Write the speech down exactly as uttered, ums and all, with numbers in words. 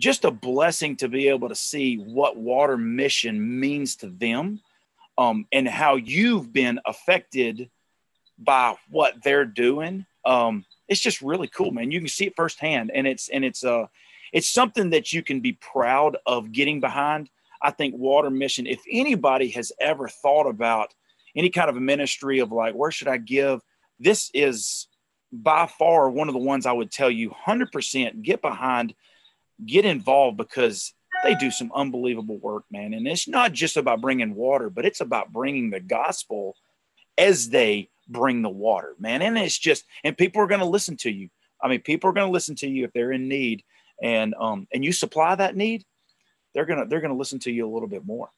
just a blessing to be able to see what Water Mission means to them, um, and how you've been affected by what they're doing. Um, it's just really cool, man. You can see it firsthand, and it's and it's uh, it's something that you can be proud of getting behind. I think Water Mission, if anybody has ever thought about any kind of a ministry of like, where should I give? This is by far one of the ones I would tell you one hundred percent get behind, get involved, because they do some unbelievable work, man. And it's not just about bringing water, but it's about bringing the gospel as they bring the water, man. And it's just, and people are going to listen to you. I mean, people are going to listen to you if they're in need, and, um, and you supply that need, they're going to, they're going to listen to you a little bit more.